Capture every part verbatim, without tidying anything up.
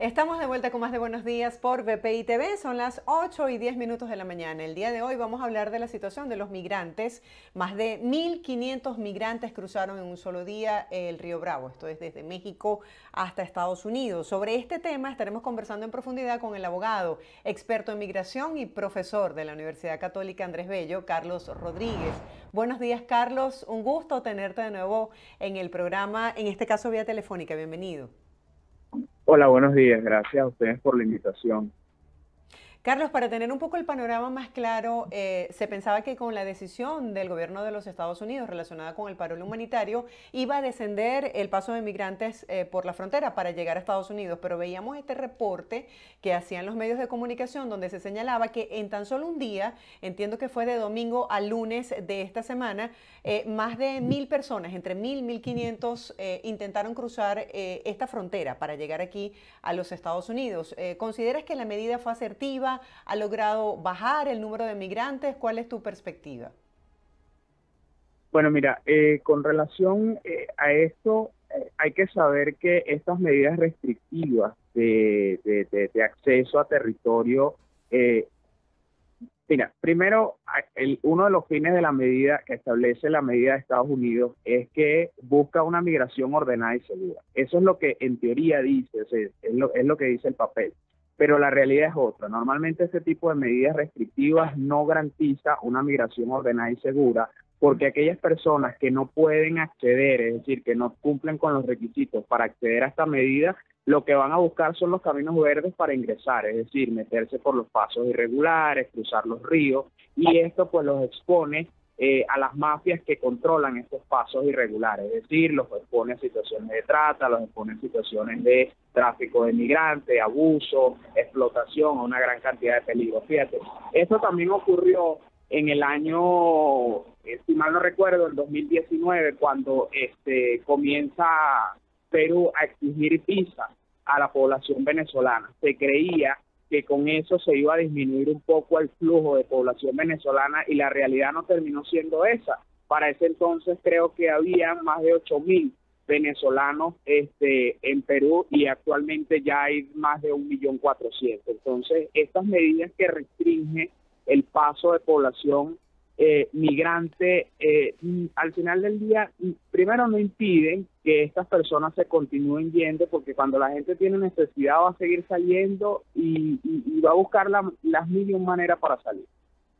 Estamos de vuelta con más de Buenos Días por V P I T V, son las ocho y diez minutos de la mañana. El día de hoy vamos a hablar de la situación de los migrantes. Más de mil quinientos migrantes cruzaron en un solo día el Río Bravo, esto es desde México hasta Estados Unidos. Sobre este tema estaremos conversando en profundidad con el abogado, experto en migración y profesor de la Universidad Católica Andrés Bello, Carlos Rodríguez. Buenos días, Carlos, un gusto tenerte de nuevo en el programa, en este caso vía telefónica, bienvenido. Hola, buenos días. Gracias a ustedes por la invitación. Carlos, para tener un poco el panorama más claro, eh, se pensaba que con la decisión del gobierno de los Estados Unidos relacionada con el paro humanitario iba a descender el paso de migrantes eh, por la frontera para llegar a Estados Unidos, pero veíamos este reporte que hacían los medios de comunicación donde se señalaba que en tan solo un día, entiendo que fue de domingo a lunes de esta semana, eh, más de mil personas, entre mil, mil quinientos, eh, intentaron cruzar eh, esta frontera para llegar aquí a los Estados Unidos. Eh, ¿Consideras que la medida fue asertiva? ¿Ha logrado bajar el número de migrantes? ¿Cuál es tu perspectiva? Bueno, mira, eh, con relación eh, a esto, eh, hay que saber que estas medidas restrictivas de, de, de, de acceso a territorio, eh, mira, primero, el, uno de los fines de la medida que establece la medida de Estados Unidos es que busca una migración ordenada y segura. Eso es lo que en teoría dice, es, es, lo, es lo que dice el papel. Pero la realidad es otra. Normalmente este tipo de medidas restrictivas no garantiza una migración ordenada y segura, porque aquellas personas que no pueden acceder, es decir, que no cumplen con los requisitos para acceder a esta medida, lo que van a buscar son los caminos verdes para ingresar, es decir, meterse por los pasos irregulares, cruzar los ríos, y esto pues los expone eh, a las mafias que controlan estos pasos irregulares, es decir, los expone a situaciones de trata, los expone a situaciones de tráfico de migrantes, abuso, explotación, una gran cantidad de peligros. Fíjate, esto también ocurrió en el año, si mal no recuerdo, en dos mil diecinueve, cuando este comienza Perú a exigir visa a la población venezolana. Se creía que con eso se iba a disminuir un poco el flujo de población venezolana y la realidad no terminó siendo esa. Para ese entonces creo que había más de ocho mil venezolanos este, en Perú y actualmente ya hay más de un millón cuatrocientos. Entonces, estas medidas que restringen el paso de población eh, migrante, eh, al final del día, primero no impiden que estas personas se continúen yendo, porque cuando la gente tiene necesidad va a seguir saliendo y, y, y va a buscar la, las mil maneras para salir.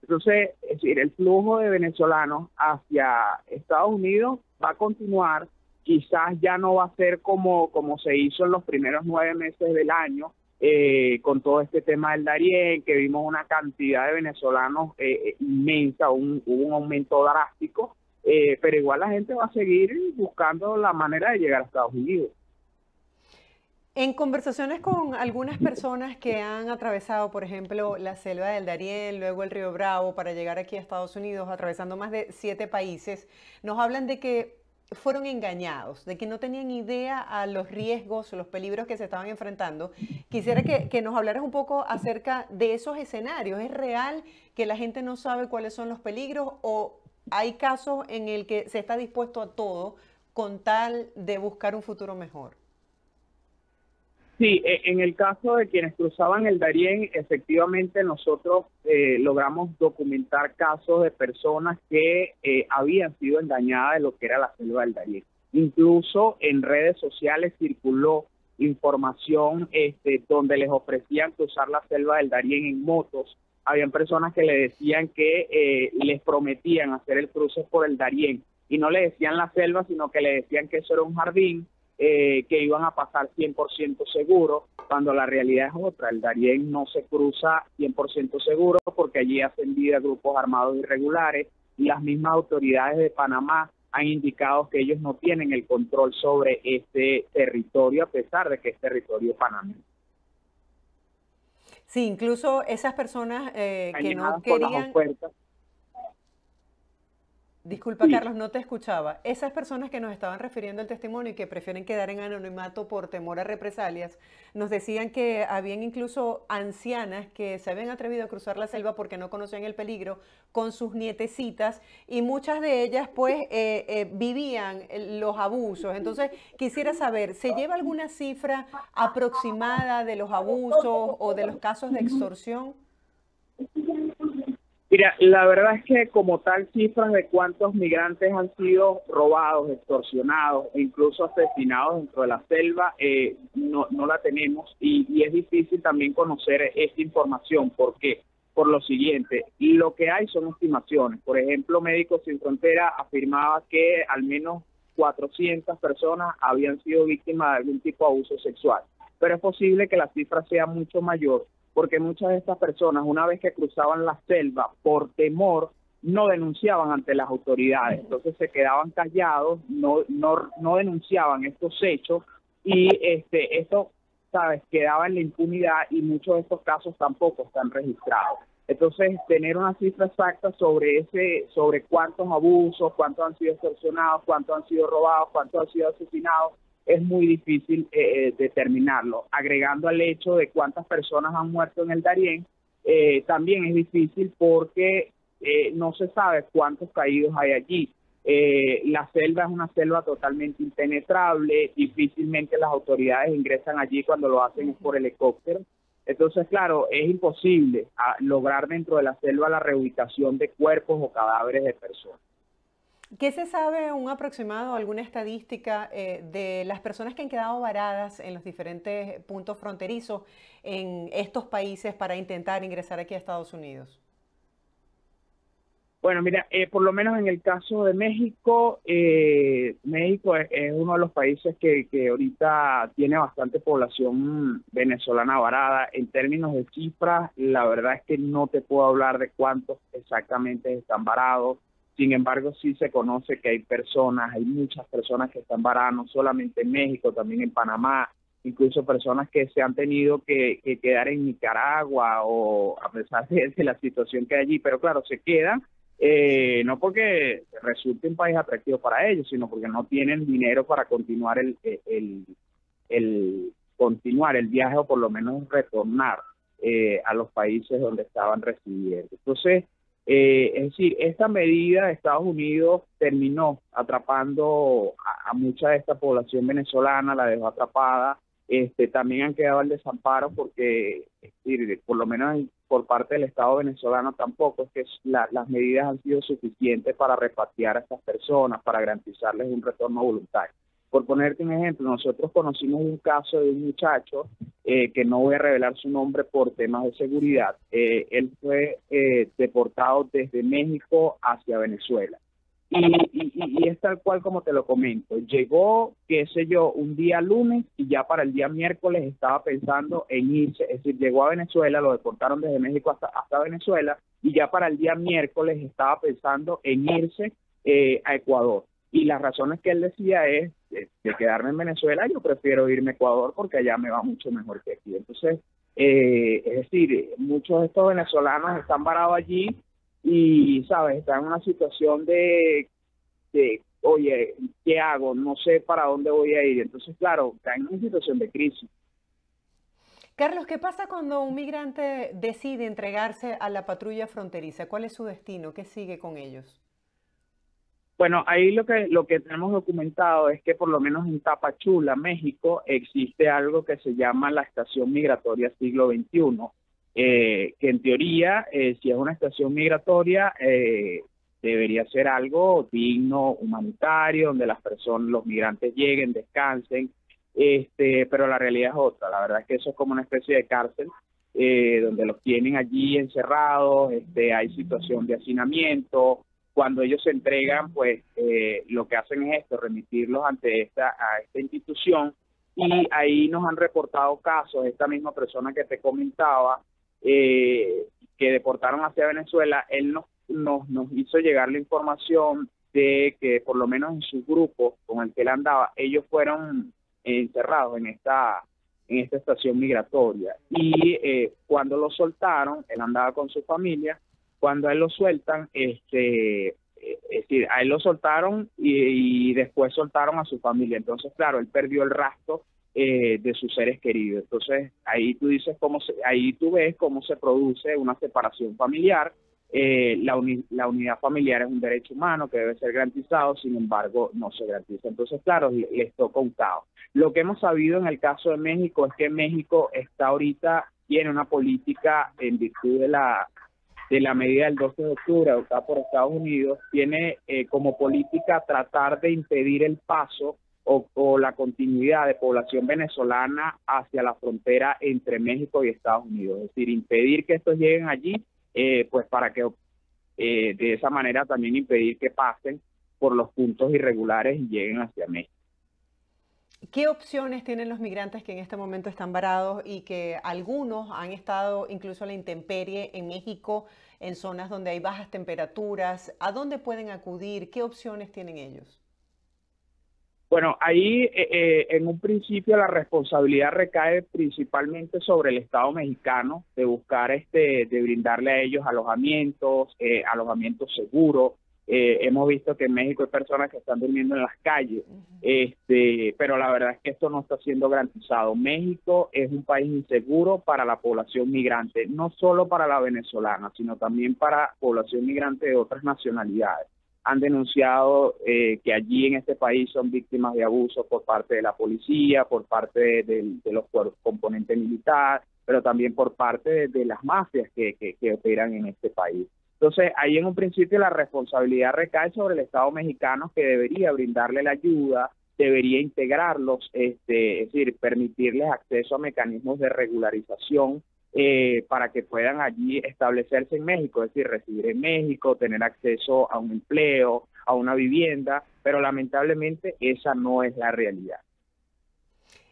Entonces, es decir, el flujo de venezolanos hacia Estados Unidos va a continuar. Quizás ya no va a ser como, como se hizo en los primeros nueve meses del año, eh, con todo este tema del Darién, que vimos una cantidad de venezolanos eh, inmensa, un, un aumento drástico, eh, pero igual la gente va a seguir buscando la manera de llegar a Estados Unidos. En conversaciones con algunas personas que han atravesado, por ejemplo, la selva del Darién, luego el Río Bravo, para llegar aquí a Estados Unidos, atravesando más de siete países, nos hablan de que fueron engañados, de que no tenían idea a los riesgos, los peligros que se estaban enfrentando. Quisiera que, que nos hablaras un poco acerca de esos escenarios. ¿Es real que la gente no sabe cuáles son los peligros o hay casos en el que se está dispuesto a todo con tal de buscar un futuro mejor? Sí, en el caso de quienes cruzaban el Darién, efectivamente nosotros eh, logramos documentar casos de personas que eh, habían sido engañadas de lo que era la selva del Darién. Incluso en redes sociales circuló información este, donde les ofrecían cruzar la selva del Darién en motos. Habían personas que le decían que eh, les prometían hacer el cruce por el Darién y no le decían la selva, sino que le decían que eso era un jardín, Eh, que iban a pasar cien por ciento seguro, cuando la realidad es otra. El Darién no se cruza cien por ciento seguro porque allí hacen vida grupos armados irregulares y las mismas autoridades de Panamá han indicado que ellos no tienen el control sobre este territorio, a pesar de que es territorio panameño. Sí, incluso esas personas eh, que no querían... Disculpa, sí. Carlos, no te escuchaba. Esas personas que nos estaban refiriendo el testimonio y que prefieren quedar en anonimato por temor a represalias, nos decían que habían incluso ancianas que se habían atrevido a cruzar la selva porque no conocían el peligro con sus nietecitas y muchas de ellas pues eh, eh, vivían los abusos. Entonces quisiera saber, ¿se lleva alguna cifra aproximada de los abusos o de los casos de extorsión? Mira, la verdad es que como tal cifras de cuántos migrantes han sido robados, extorsionados e incluso asesinados dentro de la selva eh, no, no la tenemos y, y es difícil también conocer esta información. ¿Por qué? Por lo siguiente, y lo que hay son estimaciones. Por ejemplo, Médicos Sin Fronteras afirmaba que al menos cuatrocientas personas habían sido víctimas de algún tipo de abuso sexual, pero es posible que la cifra sea mucho mayor, porque muchas de estas personas, una vez que cruzaban la selva por temor, no denunciaban ante las autoridades, entonces se quedaban callados, no no no denunciaban estos hechos y este esto, sabes, quedaba en la impunidad y muchos de estos casos tampoco están registrados. Entonces, tener una cifra exacta sobre ese sobre cuántos abusos, cuántos han sido extorsionados, cuántos han sido robados, cuántos han sido asesinados, es muy difícil eh, determinarlo. Agregando al hecho de cuántas personas han muerto en el Darién, eh, también es difícil porque eh, no se sabe cuántos caídos hay allí. Eh, la selva es una selva totalmente impenetrable, difícilmente las autoridades ingresan allí, cuando lo hacen es por helicóptero. Entonces, claro, es imposible lograr dentro de la selva la reubicación de cuerpos o cadáveres de personas. ¿Qué se sabe, un aproximado, alguna estadística eh, de las personas que han quedado varadas en los diferentes puntos fronterizos en estos países para intentar ingresar aquí a Estados Unidos? Bueno, mira, eh, por lo menos en el caso de México, eh, México es, es uno de los países que, que ahorita tiene bastante población venezolana varada. En términos de cifras, la verdad es que no te puedo hablar de cuántos exactamente están varados. Sin embargo, sí se conoce que hay personas, hay muchas personas que están varadas, no solamente en México, también en Panamá, incluso personas que se han tenido que, que quedar en Nicaragua, o a pesar de, de la situación que hay allí, pero claro, se quedan. Eh, no porque resulte un país atractivo para ellos, sino porque no tienen dinero para continuar el, el, el, el continuar el viaje o por lo menos retornar eh, a los países donde estaban residiendo. Entonces, eh, es decir, esta medida de Estados Unidos terminó atrapando a, a mucha de esta población venezolana, la dejó atrapada. Este, también han quedado al desamparo porque, es decir, por lo menos por parte del Estado venezolano tampoco es que la, las medidas han sido suficientes para repatriar a estas personas, para garantizarles un retorno voluntario. Por ponerte un ejemplo, nosotros conocimos un caso de un muchacho, eh, que no voy a revelar su nombre por temas de seguridad. Eh, él fue eh, deportado desde México hacia Venezuela. Y, y, y es tal cual como te lo comento. Llegó, qué sé yo, un día lunes y ya para el día miércoles estaba pensando en irse. Es decir, llegó a Venezuela, lo deportaron desde México hasta, hasta Venezuela y ya para el día miércoles estaba pensando en irse eh, a Ecuador. Y las razones que él decía es, de, de quedarme en Venezuela, yo prefiero irme a Ecuador porque allá me va mucho mejor que aquí. Entonces, eh, es decir, muchos de estos venezolanos están varados allí. Y, ¿sabes? Está en una situación de, de, oye, ¿qué hago? No sé para dónde voy a ir. Entonces, claro, está en una situación de crisis. Carlos, ¿qué pasa cuando un migrante decide entregarse a la patrulla fronteriza? ¿Cuál es su destino? ¿Qué sigue con ellos? Bueno, ahí lo que, lo que tenemos documentado es que por lo menos en Tapachula, México, existe algo que se llama la Estación Migratoria siglo veintiuno. Eh, que en teoría, eh, si es una estación migratoria, eh, debería ser algo digno, humanitario, donde las personas, los migrantes lleguen, descansen, este, pero la realidad es otra. La verdad es que eso es como una especie de cárcel, eh, donde los tienen allí encerrados, este, hay situación de hacinamiento. Cuando ellos se entregan, pues eh, lo que hacen es esto, remitirlos ante esta, a esta institución, y ahí nos han reportado casos, esta misma persona que te comentaba, Eh, que deportaron hacia Venezuela, él nos, nos, nos hizo llegar la información de que por lo menos en su grupo con el que él andaba, ellos fueron encerrados en esta, en esta estación migratoria y eh, cuando lo soltaron, él andaba con su familia, cuando a él lo sueltan, este, Es decir, a él lo soltaron y, y después soltaron a su familia. Entonces, claro, él perdió el rastro eh, de sus seres queridos. Entonces, ahí tú dices cómo se, ahí tú ves cómo se produce una separación familiar. Eh, la, uni, la unidad familiar es un derecho humano que debe ser garantizado, sin embargo, no se garantiza. Entonces, claro, les, les toca un caos. Lo que hemos sabido en el caso de México es que México está ahorita, tiene una política en virtud de la... de la medida del doce de octubre adoptada por Estados Unidos, tiene eh, como política tratar de impedir el paso o, o la continuidad de población venezolana hacia la frontera entre México y Estados Unidos. Es decir, impedir que estos lleguen allí, eh, pues para que eh, de esa manera también impedir que pasen por los puntos irregulares y lleguen hacia México. ¿Qué opciones tienen los migrantes que en este momento están varados y que algunos han estado incluso a la intemperie en México, en zonas donde hay bajas temperaturas? ¿A dónde pueden acudir? ¿Qué opciones tienen ellos? Bueno, ahí eh, en un principio la responsabilidad recae principalmente sobre el Estado mexicano de buscar, este, de brindarle a ellos alojamientos, eh, alojamientos seguros. Eh, hemos visto que en México hay personas que están durmiendo en las calles, este, pero la verdad es que esto no está siendo garantizado. México es un país inseguro para la población migrante, no solo para la venezolana, sino también para población migrante de otras nacionalidades. Han denunciado eh, que allí en este país son víctimas de abuso por parte de la policía, por parte de, de, de los componentes militares, pero también por parte de, de las mafias que, que, que operan en este país. Entonces, ahí en un principio la responsabilidad recae sobre el Estado mexicano, que debería brindarle la ayuda, debería integrarlos, este, es decir, permitirles acceso a mecanismos de regularización eh, para que puedan allí establecerse en México, es decir, residir en México, tener acceso a un empleo, a una vivienda, pero lamentablemente esa no es la realidad.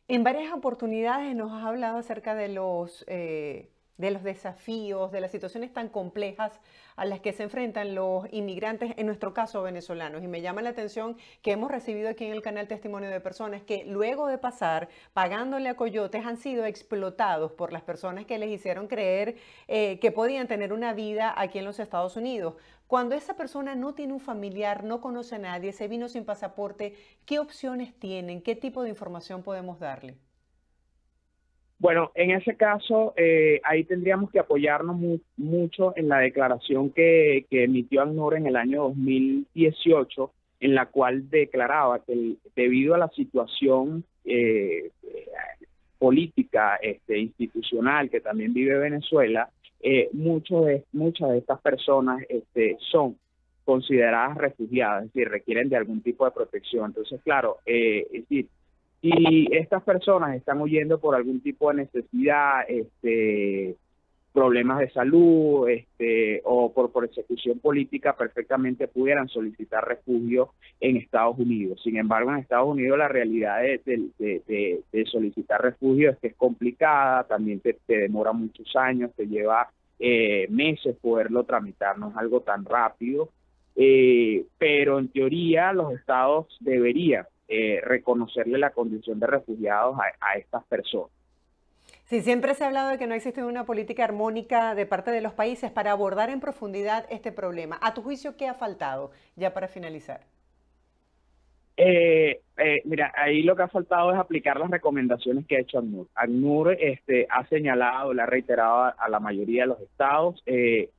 En varias oportunidades nos has hablado acerca de los... Eh... de los desafíos, de las situaciones tan complejas a las que se enfrentan los inmigrantes, en nuestro caso venezolanos. Y me llama la atención que hemos recibido aquí en el canal testimonio de personas que luego de pasar pagándole a coyotes han sido explotados por las personas que les hicieron creer eh, que podían tener una vida aquí en los Estados Unidos. Cuando esa persona no tiene un familiar, no conoce a nadie, se vino sin pasaporte, ¿qué opciones tienen? ¿Qué tipo de información podemos darle? Bueno, en ese caso, eh, ahí tendríamos que apoyarnos mu mucho en la declaración que, que emitió ACNUR en el año dos mil dieciocho, en la cual declaraba que el, debido a la situación eh, política, este, institucional que también vive Venezuela, eh, muchos de, muchas de estas personas este, son consideradas refugiadas, es decir, requieren de algún tipo de protección. Entonces, claro, eh, es decir, y estas personas están huyendo por algún tipo de necesidad, este, problemas de salud, este, o por persecución política, perfectamente pudieran solicitar refugio en Estados Unidos. Sin embargo, en Estados Unidos la realidad de, de, de, de solicitar refugio es que es complicada, también te, te demora muchos años, te lleva eh, meses poderlo tramitar, no es algo tan rápido. Eh, pero en teoría los estados deberían Eh, reconocerle la condición de refugiados a, a estas personas. Sí, siempre se ha hablado de que no existe una política armónica de parte de los países para abordar en profundidad este problema. ¿A tu juicio qué ha faltado? Ya para finalizar. Eh, eh, mira, ahí lo que ha faltado es aplicar las recomendaciones que ha hecho ACNUR. ACNUR este, ha señalado, le ha reiterado a, a la mayoría de los estados, eh,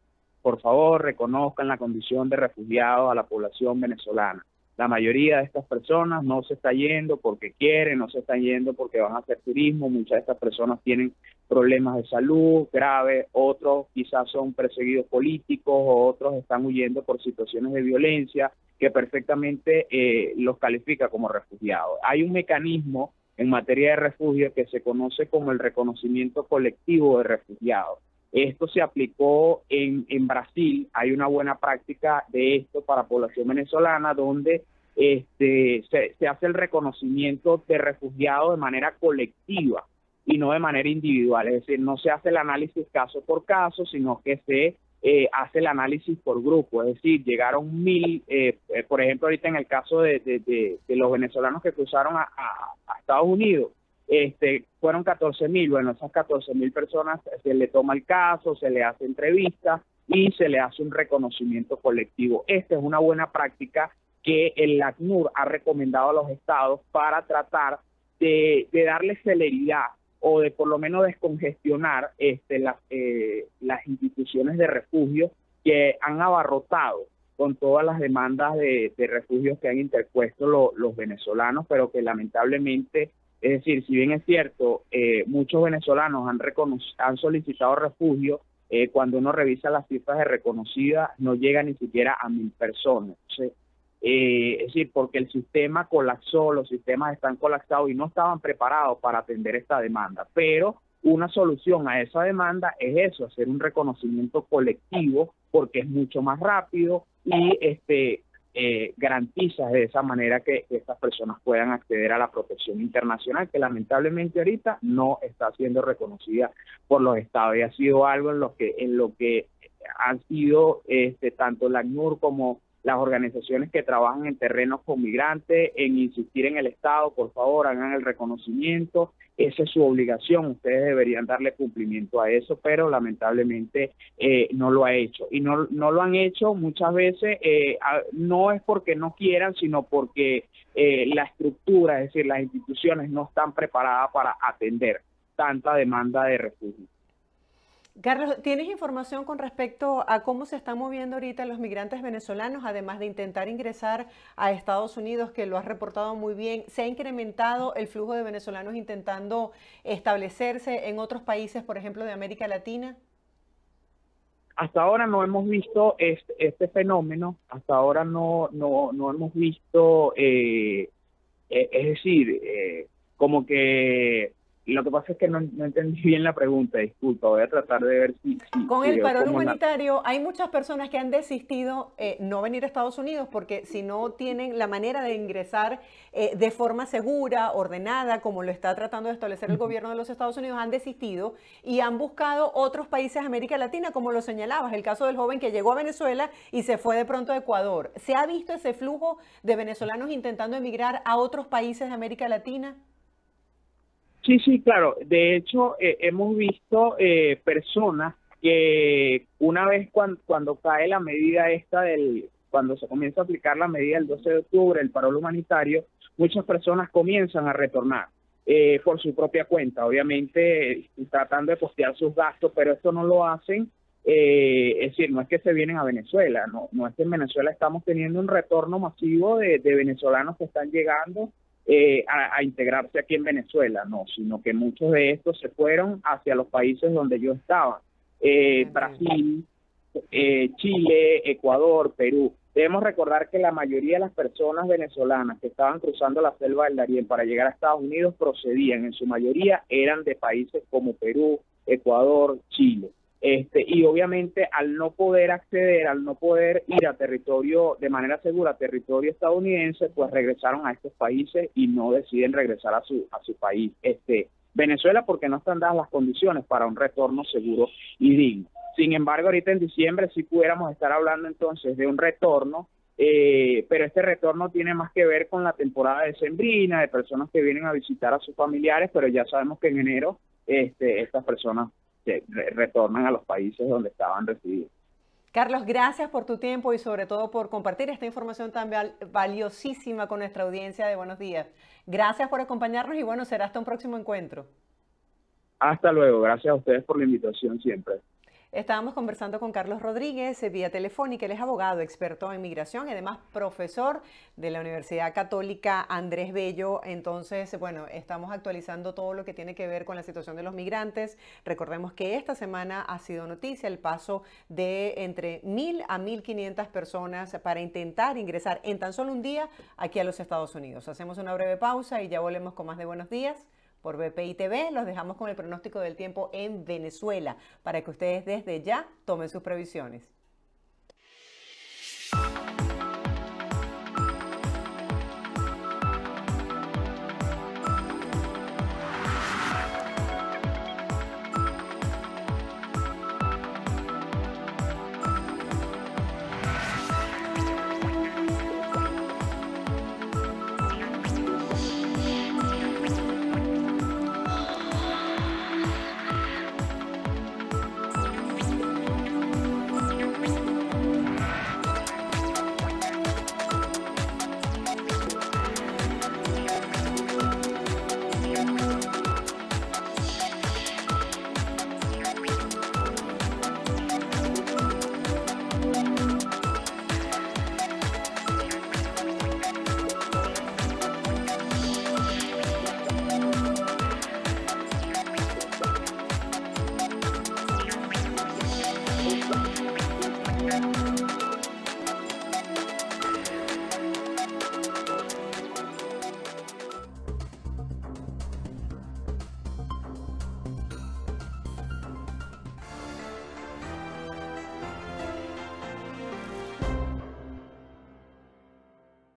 por favor, reconozcan la condición de refugiados a la población venezolana. La mayoría de estas personas no se está yendo porque quieren, no se están yendo porque van a hacer turismo. Muchas de estas personas tienen problemas de salud graves, otros quizás son perseguidos políticos, o otros están huyendo por situaciones de violencia que perfectamente eh, los califica como refugiados. Hay un mecanismo en materia de refugio que se conoce como el reconocimiento colectivo de refugiados. Esto se aplicó en, en Brasil, hay una buena práctica de esto para población venezolana, donde este, se, se hace el reconocimiento de refugiados de manera colectiva y no de manera individual. Es decir, no se hace el análisis caso por caso, sino que se eh, hace el análisis por grupo. Es decir, llegaron mil, eh, por ejemplo, ahorita en el caso de, de, de, de los venezolanos que cruzaron a, a, a Estados Unidos, Este, fueron catorce mil, bueno, esas catorce mil personas se le toma el caso, se le hace entrevistas y se le hace un reconocimiento colectivo. Esta es una buena práctica que el ACNUR ha recomendado a los estados para tratar de, de darle celeridad o de por lo menos descongestionar este, las, eh, las instituciones de refugio que han abarrotado con todas las demandas de, de refugios que han interpuesto lo, los venezolanos, pero que lamentablemente, es decir, si bien es cierto, eh, muchos venezolanos han, han solicitado refugio, eh, cuando uno revisa las cifras de reconocidas no llega ni siquiera a mil personas. Entonces, eh, es decir, porque el sistema colapsó, los sistemas están colapsados y no estaban preparados para atender esta demanda. Pero una solución a esa demanda es eso, hacer un reconocimiento colectivo, porque es mucho más rápido y este eh, garantiza de esa manera que, que estas personas puedan acceder a la protección internacional, que lamentablemente ahorita no está siendo reconocida por los estados, y ha sido algo en lo que en lo que han sido este, tanto la ACNUR como las organizaciones que trabajan en terrenos con migrantes, en insistir en el Estado, por favor, hagan el reconocimiento, esa es su obligación, ustedes deberían darle cumplimiento a eso, pero lamentablemente eh, no lo ha hecho. Y no, no lo han hecho muchas veces, eh, a, no es porque no quieran, sino porque eh, la estructura, es decir, las instituciones no están preparadas para atender tanta demanda de refugio. Carlos, ¿tienes información con respecto a cómo se están moviendo ahorita los migrantes venezolanos, además de intentar ingresar a Estados Unidos, que lo has reportado muy bien? ¿Se ha incrementado el flujo de venezolanos intentando establecerse en otros países, por ejemplo, de América Latina? Hasta ahora no hemos visto este, este fenómeno, hasta ahora no, no, no hemos visto, eh, es decir, eh, como que... Lo que pasa es que no, no entendí bien la pregunta, disculpa, voy a tratar de ver si... si Con el parón humanitario hay muchas personas que han desistido eh, no venir a Estados Unidos porque si no tienen la manera de ingresar eh, de forma segura, ordenada, como lo está tratando de establecer el gobierno de los Estados Unidos, han desistido y han buscado otros países de América Latina, como lo señalabas, el caso del joven que llegó a Venezuela y se fue de pronto a Ecuador. ¿Se ha visto ese flujo de venezolanos intentando emigrar a otros países de América Latina? Sí, sí, claro. De hecho, eh, hemos visto eh, personas que una vez cuando, cuando cae la medida esta, del, cuando se comienza a aplicar la medida del doce de octubre, el parol humanitario, muchas personas comienzan a retornar eh, por su propia cuenta, obviamente tratando de costear sus gastos, pero esto no lo hacen, eh, es decir, no es que se vienen a Venezuela, no, no es que en Venezuela estamos teniendo un retorno masivo de, de venezolanos que están llegando Eh, a, a integrarse aquí en Venezuela, no, sino que muchos de estos se fueron hacia los países donde yo estaba, eh, Brasil, eh, Chile, Ecuador, Perú. Debemos recordar que la mayoría de las personas venezolanas que estaban cruzando la selva del Darién para llegar a Estados Unidos procedían, en su mayoría eran de países como Perú, Ecuador, Chile. Este, y obviamente al no poder acceder, al no poder ir a territorio de manera segura, a territorio estadounidense, pues regresaron a estos países y no deciden regresar a su a su país, este, Venezuela, porque no están dadas las condiciones para un retorno seguro y digno. Sin embargo, ahorita en diciembre sí pudiéramos estar hablando entonces de un retorno, eh, pero este retorno tiene más que ver con la temporada decembrina, de personas que vienen a visitar a sus familiares, pero ya sabemos que en enero este, estas personas retornan a los países donde estaban resididos. Carlos, gracias por tu tiempo y sobre todo por compartir esta información tan valiosísima con nuestra audiencia de Buenos Días. Gracias por acompañarnos y bueno, será hasta un próximo encuentro. Hasta luego, gracias a ustedes por la invitación siempre. Estábamos conversando con Carlos Rodríguez vía telefónica, él es abogado, experto en migración y además profesor de la Universidad Católica Andrés Bello. Entonces, bueno, estamos actualizando todo lo que tiene que ver con la situación de los migrantes. Recordemos que esta semana ha sido noticia el paso de entre mil a mil quinientas personas para intentar ingresar en tan solo un día aquí a los Estados Unidos. Hacemos una breve pausa y ya volvemos con más de Buenos Días. Por V P I T V los dejamos con el pronóstico del tiempo en Venezuela para que ustedes desde ya tomen sus previsiones.